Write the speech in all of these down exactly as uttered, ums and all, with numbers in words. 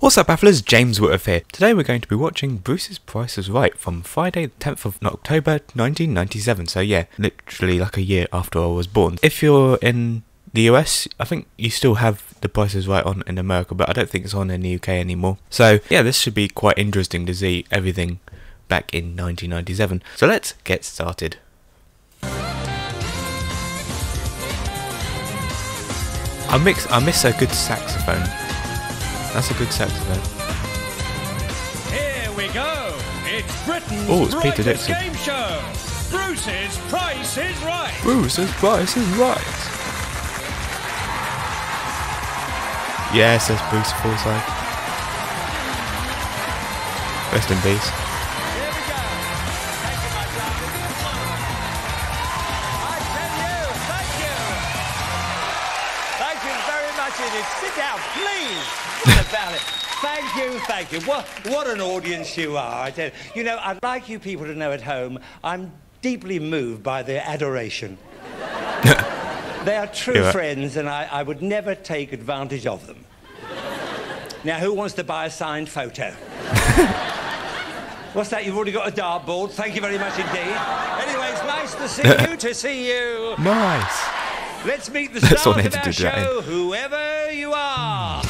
What's up, Bafflers? James Woodruff here. Today we're going to be watching Bruce's Price is Right from Friday the tenth of October nineteen ninety-seven, so yeah, literally like a year after I was born. If you're in the U S, I think you still have The Price is Right on in America, but I don't think it's on in the U K anymore. So yeah, this should be quite interesting to see everything back in nineteen ninety-seven. So let's get started. I miss, I miss a good saxophone. That's a good saxophone. Here we go. It's Britain's oh, it's Peter Dixon. Game show. Bruce's Price is Right. Bruce's Price is Right. Yes, that's Bruce Forsyth. Rest in peace. Here we go. Thank you, my brothers. I tell you, thank you. Thank you very much indeed. Sit down, please. About it. Thank you, thank you. What, what an audience you are. I tell you. You know, I'd like you people to know at home, I'm deeply moved by their adoration. They are true You're friends, right. and I, I would never take advantage of them. Now, who wants to buy a signed photo? What's that? You've already got a dartboard. Thank you very much indeed. Anyway, it's nice to see you, to see you. Nice. Let's meet the stars of our show, whoever you are.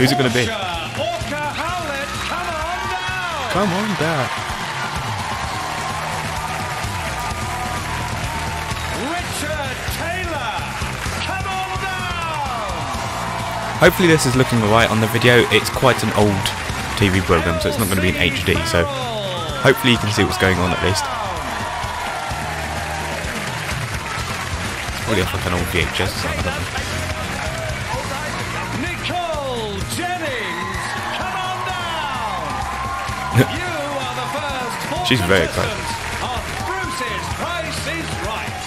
Who's it going to be? Orca Howlett, come on down! Come on down. Richard Taylor, come on down! Hopefully this is looking right on the video. It's quite an old T V program, so it's not going to be in H D, so hopefully you can see what's going on at least. It's probably off like an old V H S or something, I don't know. She's very excited. Bruce's Price is Right.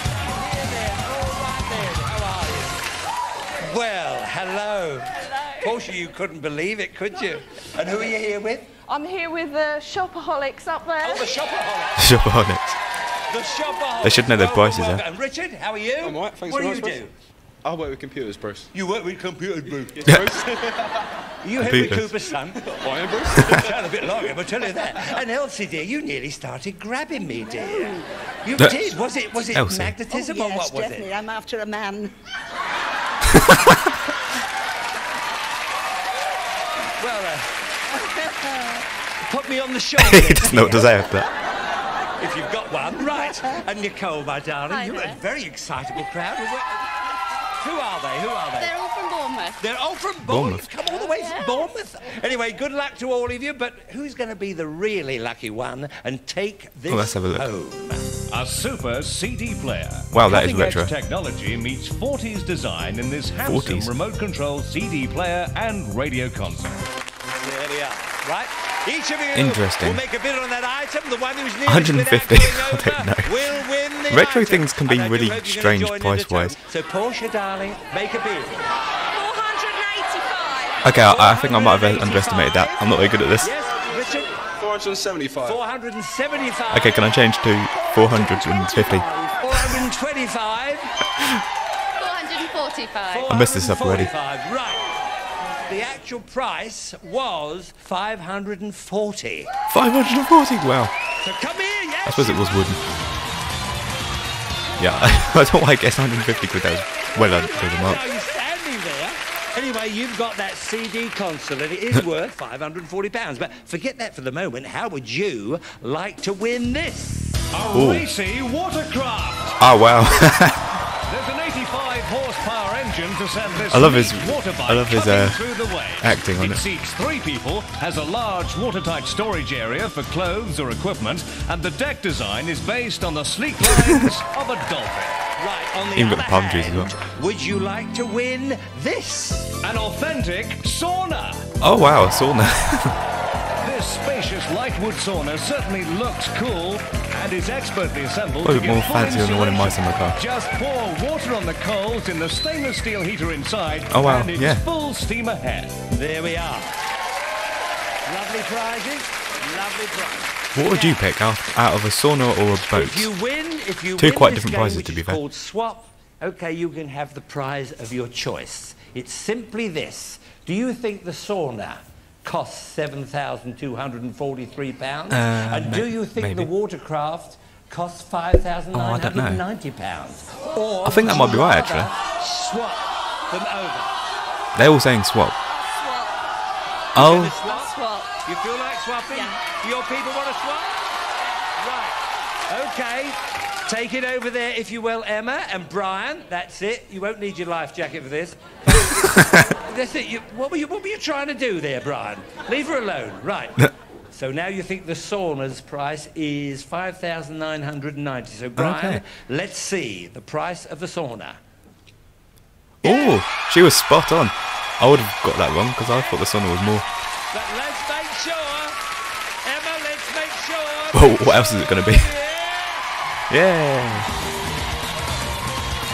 Well, hello. Hello. Portia, you couldn't believe it, could you? And who are you here with? I'm here with the shopaholics up there. Oh, the shopaholics. The shopaholics. The shopaholics. They should know their prices, huh? And Richard, how are you? I'm all right, thanks for asking. What do you do? I work with computers, Bruce. You work with computers, Bruce? Yes, Bruce. You Henry Cooper's son? I am, Bruce. You sound a bit like him, I'll tell you that. And Elsie, dear, you nearly started grabbing me, dear. You no. did. Was it, was it magnetism oh, yes, or what was definitely. it? I'm after a man. Well, uh, put me on the shoulder. He doesn't know what to say after that. If you've got one. Right. And Nicole, my darling, Hi, you're there. a very excitable crowd. Who are they? Who are they? They're all from Bournemouth. They're all from Bournemouth. Bournemouth. Come all the way yeah. from Bournemouth. Anyway, good luck to all of you, but who's going to be the really lucky one and take this oh, let's have a look. home? A super C D player. Wow, that is retro. Technology meets forties design in this handsome remote control C D player and radio console. There we are. Right? Each of you Interesting. will make a bid on that item. The one who's one hundred fifty. I don't know. Will win the Retro item. things can be really strange price-wise. So Portia, darling, make a bid. four hundred eighty-five. Okay, I, I think I might have underestimated that. I'm not very good at this. Yes, Richard. four hundred seventy-five. four hundred seventy-five. Okay, can I change to four hundred fifty? four hundred twenty-five. four hundred forty-five. I messed this up already. Right. The actual price was five hundred forty. five hundred forty? Wow. So come here, yes. I suppose it was wooden. Yeah, I don't like guess one hundred fifty quid. That was well under the mark. You're standing there. Anyway, you've got that C D console and it is worth five hundred forty pounds. But forget that for the moment. How would you like to win this? A Ooh. racy watercraft. Oh, wow. There's an eighty-five horsepower engine to send this I love his, I love his uh, acting on it. It seats three people, has a large watertight storage area for clothes or equipment, and the deck design is based on the sleek lines of a dolphin. Right, on the Even other the palm trees hand, as well. Would you like to win this? An authentic sauna. Oh, wow, a sauna. This spacious lightwood sauna certainly looks cool and is expertly assembled. Oh, more fancy than the one in my summer car. Just pour water on the coals in the stainless steel heater inside. Oh wow, and it's yeah. full steam ahead. There we are. Lovely prizes, lovely prizes. What would you pick out, out of a sauna or a boat? If you win, if you Two win quite different game, prizes to be fair. Swap. Okay, you can have the prize of your choice. It's simply this. Do you think the sauna costs seven thousand two hundred forty-three pounds? Uh, and do you think maybe. the watercraft costs five thousand nine hundred ninety pounds? Oh, I, I think that might be right, actually. Swap them over. They're all saying swap. Swap. Oh. Swap? Swap. You feel like swapping? Yeah. Your people want to swap? Right. Okay. Take it over there, if you will, Emma and Brian. That's it. You won't need your life jacket for this. That's it. You, what, were you, what were you trying to do there, Brian? Leave her alone. Right. So now you think the sauna's price is five thousand nine hundred ninety. So, Brian, okay. Let's see the price of the sauna. Oh, she was spot on. I would have got that wrong because I thought the sauna was more. But let's make sure. Emma, let's make sure. Whoa, what else is it going to be? Yeah.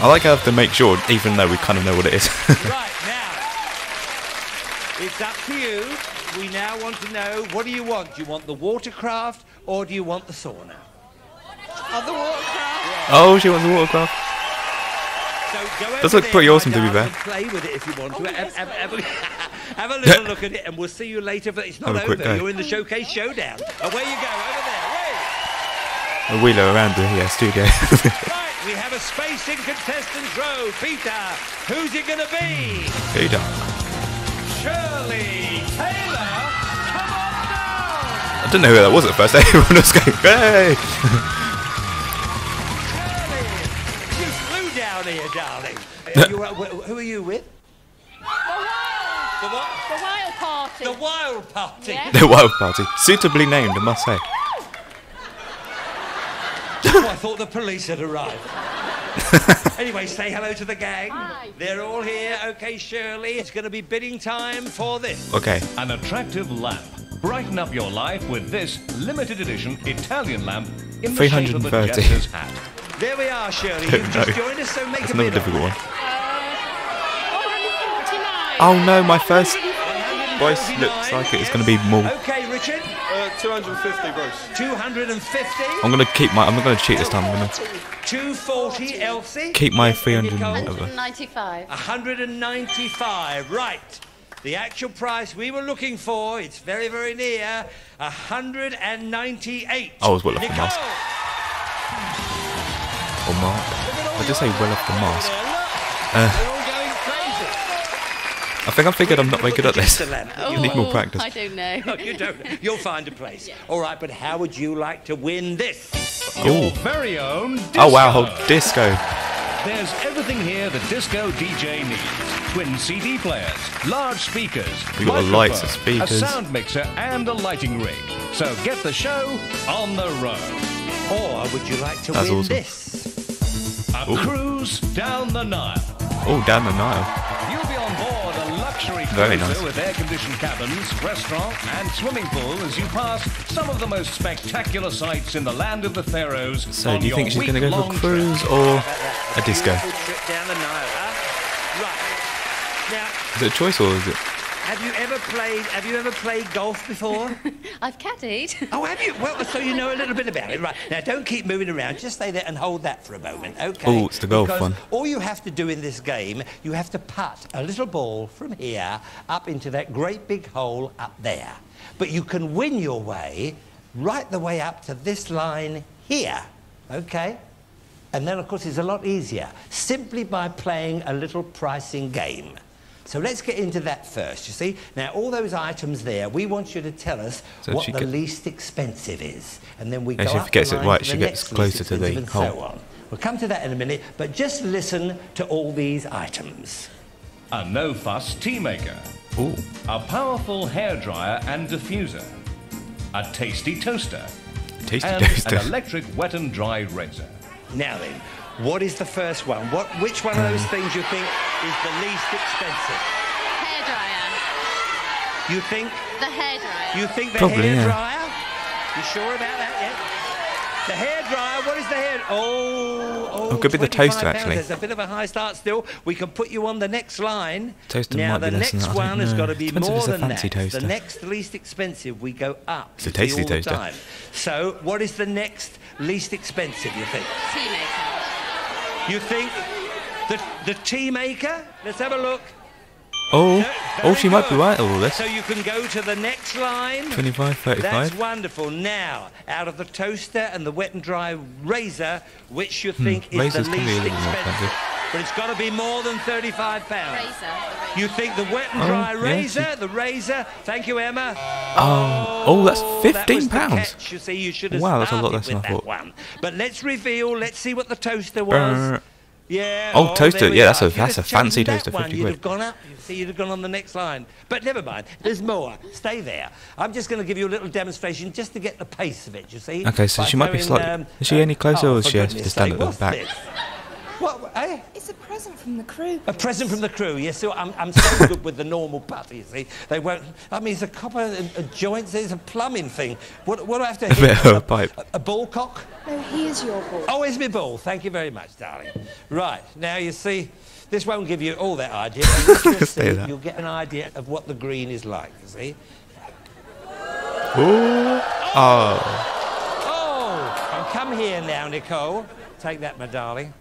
I like how I have to make sure, even though we kind of know what it is. Right, now, it's up to you. We now want to know, what do you want? Do you want the watercraft or do you want the sauna? Oh, the watercraft. Yeah. Oh, she wants the watercraft. So go Does look pretty awesome, to be fair. Play with it if you want to. Oh, have, yes, have, have, a, have a little look at it, and we'll see you later. But it's not over. Quick, You're in the showcase showdown. Away you go, over there. A wheeler around the yeah, studio. Right, we have a space in contestants row. Peter, who's it going to be? Peter. Shirley Taylor, come on down. I didn't know who that was at first. Everyone was going, hey. Shirley, you flew down here, darling. Are you, uh, who are you with? The what? The Wild Party. The Wild Party. Yeah. The Wild Party. Suitably named, I must say. Oh, I thought the police had arrived. Anyway, say hello to the gang. Hi. They're all here. Okay, Shirley, it's going to be bidding time for this. Okay. An attractive lamp. Brighten up your life with this limited edition Italian lamp in the shape of a jester hat. There we are, Shirley. You've just joined us, so make a bid. That's another difficult one. Uh, oh, no, my first voice looks like it's going to be more. Okay, Richard. Uh, two hundred fifty, Bruce. two hundred fifty. I'm gonna keep my. I'm not gonna cheat this time. I'm gonna. two forty, Elsie. Keep my three hundred. one ninety-five. one ninety-five. Right. The actual price we were looking for. It's very, very near. one ninety-eight. I was well off the mask. Or Mark. I just say well off the mask. Uh, I think I figured I'm not very good at this. Oh, you need more practice. I don't know. Look, you don't know. You'll find a place. Yeah. All right, but how would you like to win this? Ooh. Your very own disco. Oh, wow, disco. There's everything here the disco D J needs. Twin C D players, large speakers, we got the lights, the speakers, a sound mixer, and a lighting rig. So get the show on the road. Or would you like to That's win awesome. this? A Ooh. cruise down the Nile. Oh, down the Nile. You'll be on board. Very nice. With air-conditioned cabins, restaurant, and swimming pool, as you pass some of the most spectacular sights in the land of the Pharaohs. So, do you think she's going to go for a cruise or a disco? Is it a choice or is it? Have you ever played? Have you ever played golf before? I've caddied. Oh, have you? Well, so you know a little bit about it, right? Now, don't keep moving around. Just stay there and hold that for a moment, okay? Oh, it's the golf because one. All you have to do in this game, you have to putt a little ball from here up into that great big hole up there. But you can win your way right the way up to this line here, okay? And then, of course, it's a lot easier simply by playing a little pricing game. So let's get into that first, you see. Now, all those items there, we want you to tell us so what the gets... least expensive is. And then we and go up the line it right, to the she gets closer to the and hole. So on. We'll come to that in a minute, but just listen to all these items. A no-fuss tea maker. Ooh. A powerful hairdryer and diffuser. A tasty toaster. A tasty and toaster. An electric wet and dry razor. Now then. What is the first one? What? Which one of those things you think is the least expensive? Hairdryer. You think? The hairdryer. You think the hairdryer? Yeah. You sure about that yet? The hairdryer, what is the hair? Oh, oh. It could be the toaster, actually. There's a bit of a high start still. We can put you on the next line. Toaster now, might be less than that. Now, the next one has got to be more than that. Toaster. The next least expensive, we go up. It's a tasty toaster. Time. So, what is the next least expensive, you think? Tea maker. You think the, the tea maker? Let's have a look. Oh, oh, she might be right over this. So you can go to the next line. twenty-five, thirty-five. That's wonderful. Now, out of the toaster and the wet and dry razor, which you think hmm, is the least expensive. But it's got to be more than thirty-five pounds. Razor, razor. You think the wet and dry oh, razor, yeah, the razor. Thank you, Emma. Oh, oh, that's fifteen pounds. That catch, you see, you should have wow, that's a lot less than I thought. One. But let's reveal, let's see what the toaster was. Uh, yeah, oh, oh toaster, yeah, that's a, that's a fancy toaster, fifty quid. You'd have gone up, you see, you'd have gone on the next line. But never mind, there's more. Stay there. I'm just going to give you a little demonstration just to get the pace of it, you see. Okay, so By she might be slightly... Um, is she any closer oh, or is she has to stand at the back? This? What, eh? It's a present from the crew. Please. A present from the crew, yes. So I'm, I'm so good with the normal putter, you see. They won't... I mean, it's a copper a, a joint, it's a plumbing thing. What, what do I have to... A bit of a pipe. A, a ball cock? No, here's your ball. Oh, here's my ball. Thank you very much, darling. Right, now you see, this won't give you all that idea. Just see, that. You'll get an idea of what the green is like, you see. Ooh. Oh. Oh. Oh. Come here now, Nicole. Take that, my darling.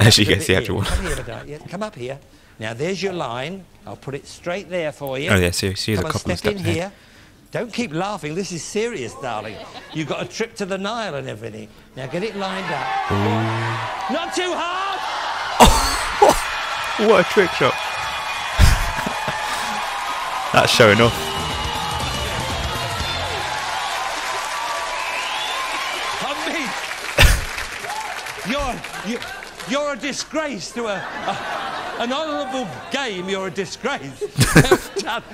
As she gets the actual one. Come, here, come up here. Now, there's your line. I'll put it straight there for you. Oh, yeah, see, see come a couple on, step of steps in here. here. Don't keep laughing. This is serious, darling. You've got a trip to the Nile and everything. Now, get it lined up. Ooh. Not too hard! Oh, what a trick shot. That's showing off. On me. You're... You're... You're a disgrace to a, a an honourable game. You're a disgrace.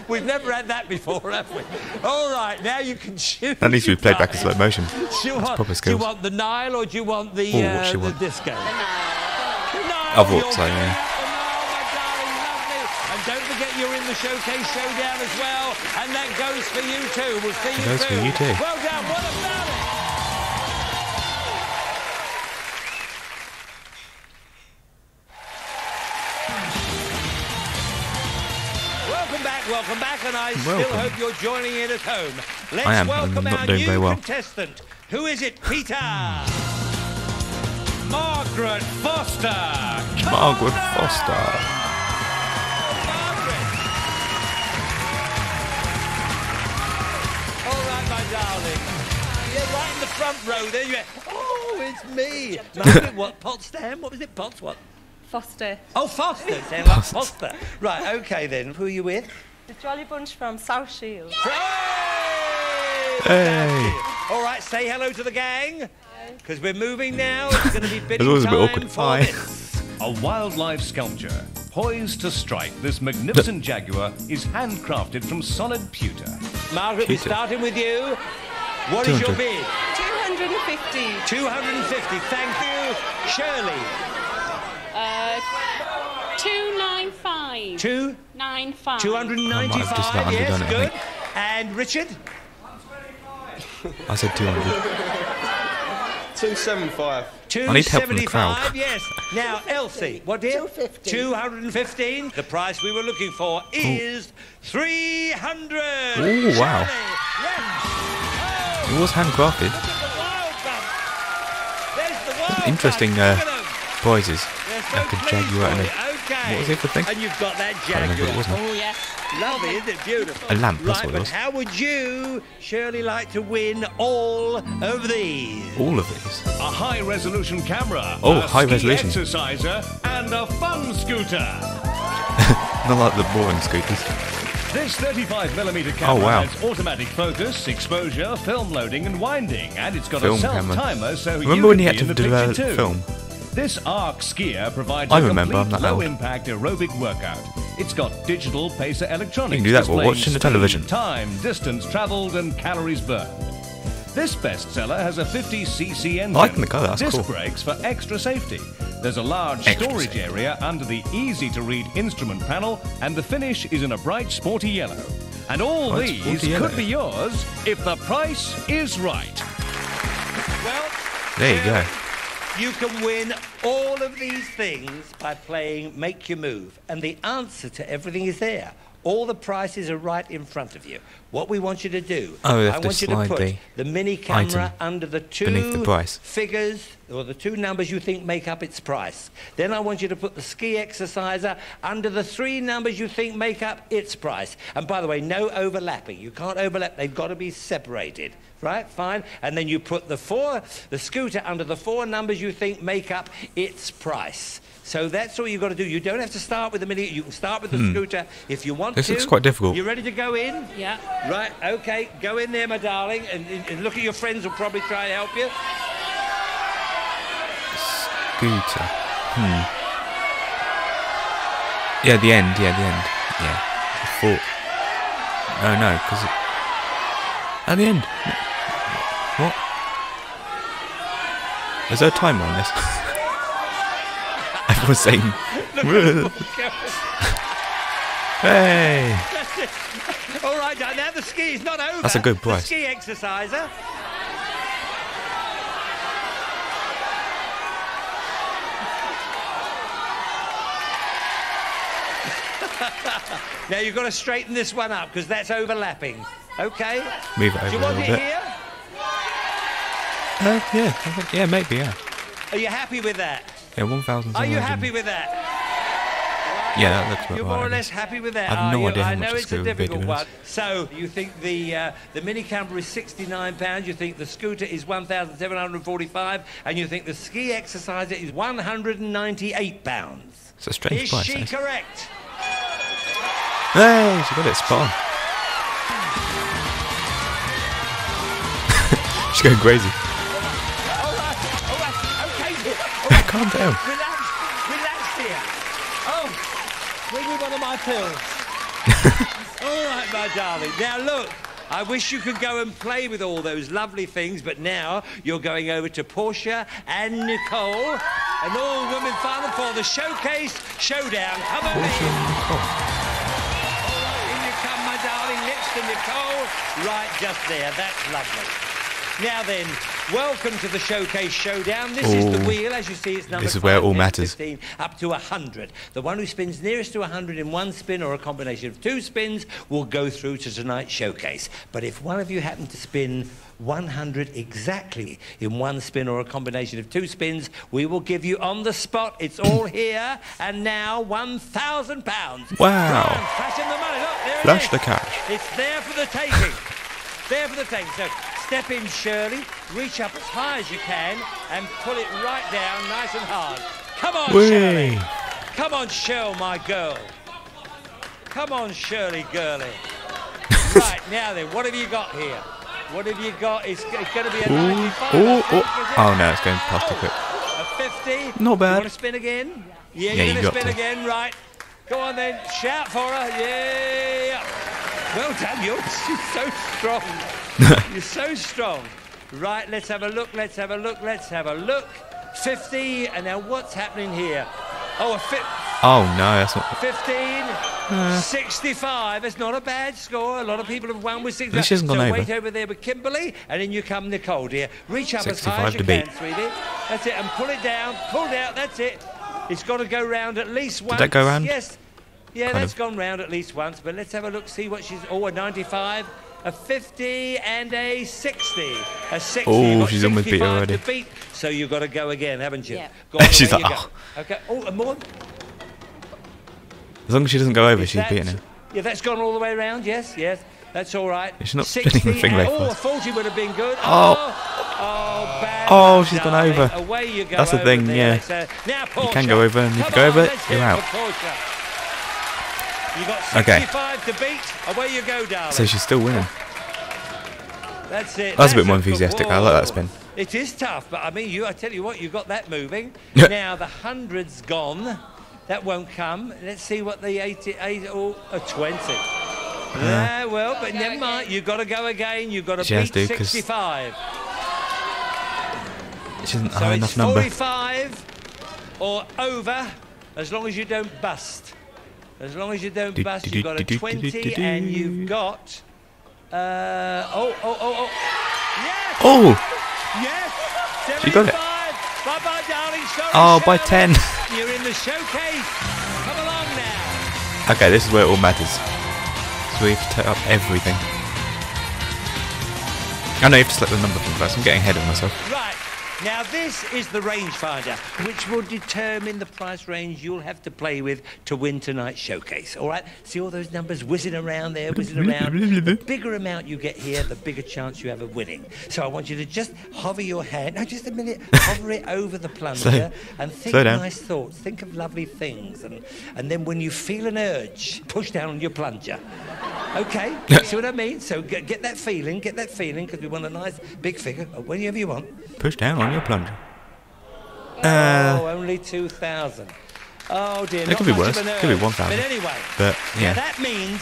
We've never had that before, have we? All right, now you can choose. That needs to be played back in slow motion. You want, proper skills. Do you want the Nile or do you want the, Ooh, uh, the want? disco? The Nile. I've walked so, yeah. And don't forget you're in the Showcase Showdown as well. And that goes for you too. We'll see you, goes too. For you too. Well done. What about it? Welcome back, and I welcome. still hope you're joining in at home. Let's I am, welcome our new well. contestant. Who is it, Peter? Margaret Foster. Come Margaret on Foster. Margaret. All right, my darling. You're right in the front row. There you are. Oh, it's me. Margaret, what? Potsdam? What was it? Pots what? Foster. Oh, Foster. Sound like Foster. Right, okay then. Who are you with? The Jolly Bunch from South Shield. Hey! Hey. All right, say hello to the gang, because we're moving now. It's going to be bidding time a bit for this. A wildlife sculpture poised to strike. This magnificent jaguar is handcrafted from solid pewter. Margaret, we're starting with you. What is your bid? two hundred fifty. two hundred fifty. Thank you, Shirley. Uh, two ninety-five. two ninety-five. two ninety-five, yes, it, good. And Richard? I said two hundred. two seventy-five. I need help from the crowd. Yes. Now, Elsie, what did? two fifty. two hundred fifteen. The price we were looking for is Ooh. three hundred. Oh, wow. Yes. It was handcrafted. There's the interesting uh, prizes. Like a jaguar and a... Okay. What was the other thing? And you've got that jaguar. It, oh, yes. Lovely, isn't it? Beautiful. A lamp, that's right, what it was. How would you, Shirley, like to win all of these? All of these? A high-resolution camera. Oh, a high-resolution. Exerciser and a fun scooter. Not like the boring scooters. This thirty-five millimeter camera oh, wow. has automatic focus, exposure, film loading and winding. And it's got film a self-timer so Remember you when you had to develop film? This arc skier provides I a complete low-impact aerobic workout. It's got digital pacer electronics. You can do that while watching the television. Time, distance travelled, and calories burned. This bestseller has a fifty c c engine. I like the colour. That's disc cool. Disc brakes for extra safety. There's a large extra storage safety. area under the easy-to-read instrument panel, and the finish is in a bright, sporty yellow. And all bright, these could yellow. be yours if the price is right. Well, there you go. You can win all of these things by playing Make You Move, and the answer to everything is there. All the prices are right in front of you. What we want you to do, oh, I want you to put the, the mini camera under the two the price. figures or the two numbers you think make up its price. Then I want you to put the ski exerciser under the three numbers you think make up its price. And by the way, no overlapping. You can't overlap. They've got to be separated. Right? Fine. And then you put the four, the scooter under the four numbers you think make up its price. So that's all you've got to do. You don't have to start with the mini. You can start with the hmm. scooter if you want this to. This looks quite difficult. You ready to go in? Yeah. Right, okay. Go in there, my darling, and, and look at your friends will probably try and help you. Scooter. Hmm. Yeah, the end. Yeah, the end. Yeah. I thought. Oh, no, because it... At the end. What? Is there a timer on this? I was saying... Hey! All right, now the ski is not over. That's a good price. The ski exerciser. Now you've got to straighten this one up because that's overlapping. Okay. Move it over. Do you want it here? Uh, yeah, yeah, maybe, yeah. Are you happy with that? Yeah, one thousand. Are you happy with that? Yeah, that looks about You're more right, or less happy with that. I have no idea how much I know it's a difficult one. So you think the uh, the mini camper is sixty-nine pounds, you think the scooter is one thousand seven hundred forty-five pounds, and you think the ski exerciser is one hundred ninety-eight pounds. It's a strange is price. Is she eh? correct? Hey, she got it spot on. She's going crazy. All right, all right, okay. All right. Calm down. Relax, relax here. Oh. Bring me one of my pills. All right, my darling. Now, look, I wish you could go and play with all those lovely things, but now you're going over to Portia and Nicole, an all-women final for the Showcase Showdown. Come on, me. All right, in you come, my darling, next to Nicole. Right, just there. That's lovely. Now then, welcome to the Showcase Showdown. This Ooh. is the wheel. As you see, it's number this is where it all matters. fifteen up to one hundred. The one who spins nearest to one hundred in one spin or a combination of two spins will go through to tonight's showcase. But if one of you happen to spin one hundred exactly in one spin or a combination of two spins, we will give you on the spot. It's all here and now one thousand pounds. Wow. Brian, flashing the money. Look, there Flash it is. the cash. It's there for the taking. There for the taking. So, step in, Shirley, reach up as high as you can and pull it right down nice and hard. Come on, Whee. Shirley. Come on, Shirl, my girl. Come on, Shirley, girlie. Right, now then, what have you got here? What have you got? It's, it's going to be a ninety-five. Ooh, oh. oh, no, it's going past oh, a quick. A fifty. Not bad. You want to spin again? Yeah, yeah you're you going to spin to. again, right. Go on then, shout for her. Yeah. Well done, you're so strong. You're so strong. Right, let's have a look, let's have a look, let's have a look. fifty, and now what's happening here? Oh, a fit. Oh, no, that's not... fifteen, uh. sixty-five. It's not a bad score. A lot of people have won with sixty-five. She hasn't gone so over. Wait over there with Kimberly, and then you come, Nicole, dear. Reach up as high as you can, sweetie. That's it, and pull it down. Pull it out, that's it. It's got to go round at least once. Did that go round? Yes. Yeah, kind that's of. gone round at least once, but let's have a look, see what she's... Oh, a ninety-five... a fifty and a sixty. A sixty. Oh, she's almost beat already. Beat, so you've got to go again, haven't you? Yeah. Go on, she's like, oh. Go. Okay. Oh, and more. As long as she doesn't go over, she's beating him. Yeah, that's gone all the way around. Yes, yes. That's all right. She's not spinning the thing very fast. Oh, a forty would have been good. Oh. Oh, bad. Oh, she's gone over. Away you go. That's the thing, yeah. So, now, Portia, you can go over, and if you go over, you're out. You got sixty-five okay. to beat. Away you go, darling. So she's still winning. That's it. That's, That's a bit more enthusiastic. I like that spin. It is tough, but I mean, you. I tell you what, you got that moving. Now the hundred's gone. That won't come. Let's see what the eighty-eight or oh, a twenty. Yeah. Uh, well, but never mind. You got to go again. You got to beat to, sixty-five. She doesn't have so enough number. forty-five or over, as long as you don't bust. As long as you don't bust, you've got a twenty, and you've got. Uh, oh, oh, oh, oh! Yes! Oh! Yes! She got it. Bye bye, darling. Sorry, oh, by ten. You're in the showcase. Come along now. Okay, this is where it all matters. So we have to take up everything. I know you have to select the number thing first. I'm getting ahead of myself. Right. Now this is the rangefinder, which will determine the price range you'll have to play with to win tonight's showcase, all right? See all those numbers whizzing around there, whizzing around? The bigger amount you get here, the bigger chance you have of winning. So I want you to just hover your hand, no, just a minute, hover it over the plunger so, and think so nice thoughts, think of lovely things, and, and then when you feel an urge, push down on your plunger. Okay, see what I mean? So get, get that feeling, get that feeling, because we want a nice big figure, whenever you want. Push down on your plunger. Uh, oh, only two thousand. Oh dear, it could be worse. It could be one thousand. But anyway, but, yeah. that means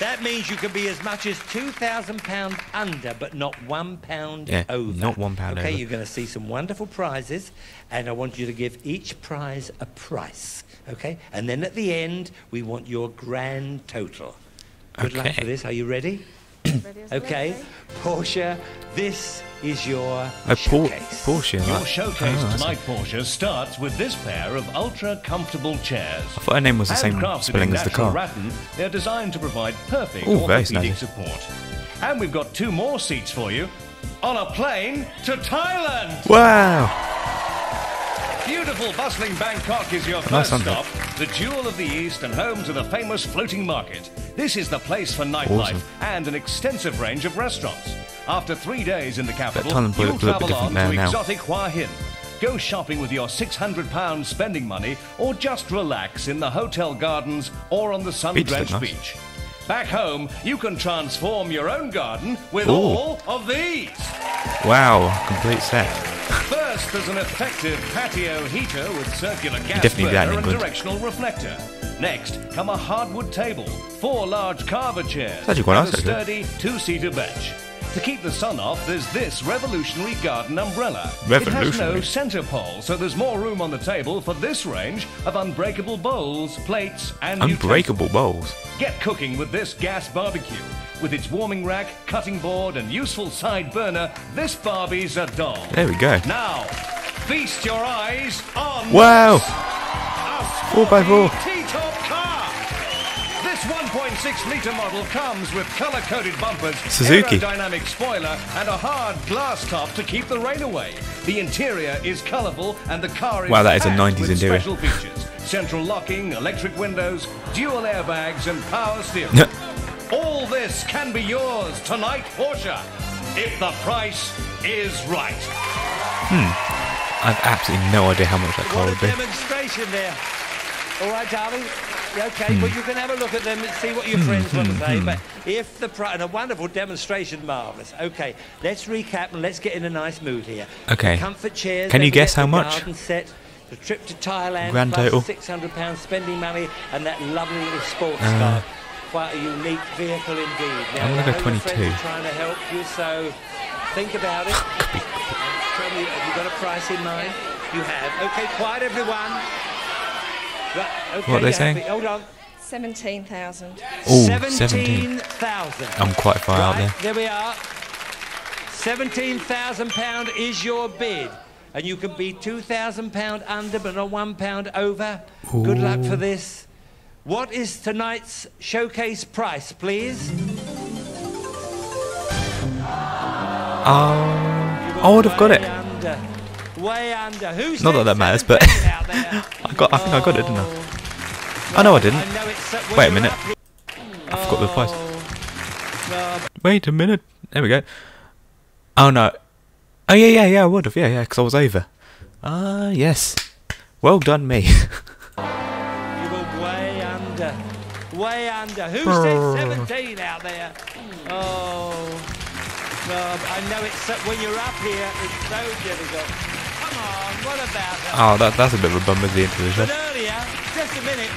that means you could be as much as two thousand pounds under, but not one pound yeah, over. Not one pound okay, over. Okay, you're going to see some wonderful prizes, and I want you to give each prize a price. Okay, and then at the end, we want your grand total. Good okay. luck for this. Are you ready? Okay, Portia, this is your oh, showcase. Por Portia, your like, showcase oh, tonight, Portia, starts with this pair of ultra-comfortable chairs. I thought her name was the same spelling as the car. Rattan, they're designed to provide perfect Ooh, orthopedic support. And we've got two more seats for you on a plane to Thailand. Wow. Beautiful, bustling Bangkok is your first stop, the jewel of the East and home to the famous floating market. This is the place for nightlife awesome. and an extensive range of restaurants. After three days in the capital, you'll travel on to exotic Hua Hin. Go shopping with your six hundred pounds spending money, or just relax in the hotel gardens or on the sun-drenched beach. beach. Back home, you can transform your own garden with Ooh. all of these. Wow, complete set. First, there's an effective patio heater with circular gas burner and directional reflector. Next, come a hardwood table, four large carver chairs, and a sturdy two-seater bench. To keep the sun off, there's this revolutionary garden umbrella. Revolutionary. It has no centre pole, so there's more room on the table for this range of unbreakable bowls, plates, and unbreakable utensils. bowls. Get cooking with this gas barbecue. With its warming rack, cutting board, and useful side burner, this Barbie's a doll. There we go. Now, feast your eyes on wow. this. four by four. T-top car. This one point six litre model comes with colour-coded bumpers, Suzuki. aerodynamic spoiler, and a hard glass top to keep the rain away. The interior is colourful, and the car is wow, that is a nineties interior. Special features. Central locking, electric windows, dual airbags, and power steering. All this can be yours tonight, Portia, if the price is right. Hmm. I've absolutely no idea how much that car would be. What a demonstration there. All right, darling. Okay, hmm. well, you can have a look at them and see what your hmm, friends hmm, want to say. Hmm. But if the price... And a wonderful demonstration, marvellous. Okay, let's recap and let's get in a nice mood here. Okay. The comfort chairs... Can you guess how much? The trip to Thailand... Grand total. six hundred pounds spending money and that lovely little sports uh. car. Quite a unique vehicle indeed. Now, I'm going to go twenty-two. Trying to help you, so think about it. Tell me, have you got a price in mind? You have. Okay, quiet everyone. Right, okay, what are they saying? Hold on. seventeen thousand. Oh, seventeen thousand. I'm quite far right, out there. There we are. seventeen thousand pounds is your bid. And you can be two thousand pounds under, but not one pound over. Ooh. Good luck for this. What is tonight's showcase price, please? Um, I would have got it. Under. Way under. Who's Not that that matters, but I got. I think oh. I got it, didn't I? Well, I know I didn't. I know it's, uh, Wait a minute. Up... I forgot the price. Oh. Wait a minute. There we go. Oh no. Oh yeah, yeah, yeah. I would have. Yeah, yeah. Because I was over. Ah, uh, yes. Well done, me. Way under. Who said seventeen out there? Oh, um, I know it's uh, when you're up here, it's so difficult. Come on, what about that? Oh, that, that's a bit of a bummer at the end of the show. But earlier, just a minute,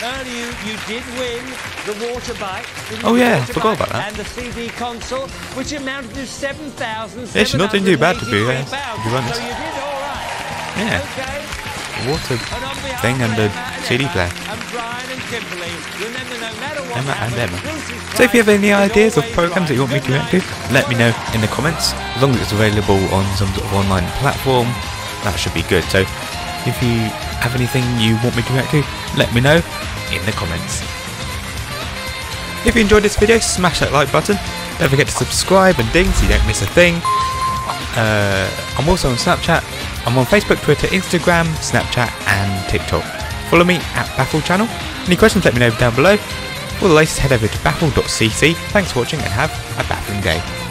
earlier you did win the water bike. Oh yeah, I forgot about that. And the C D console, which amounted to seven thousand. It's nothing too bad to be, yeah, to be honest. So you did all right. Yeah. Okay. What a thing and a C D player. Emma and Emma. So if you have any ideas or programs that you want me to react to, let me know in the comments. As long as it's available on some sort of online platform, that should be good. So if you have anything you want me to react to, let me know in the comments. If you enjoyed this video, smash that like button. Don't forget to subscribe and ding so you don't miss a thing. Uh, I'm also on Snapchat. I'm on Facebook, Twitter, Instagram, Snapchat and TikTok. Follow me at Baffle Channel. Any questions, let me know down below. For the latest, head over to baffle dot c c. Thanks for watching and have a baffling day.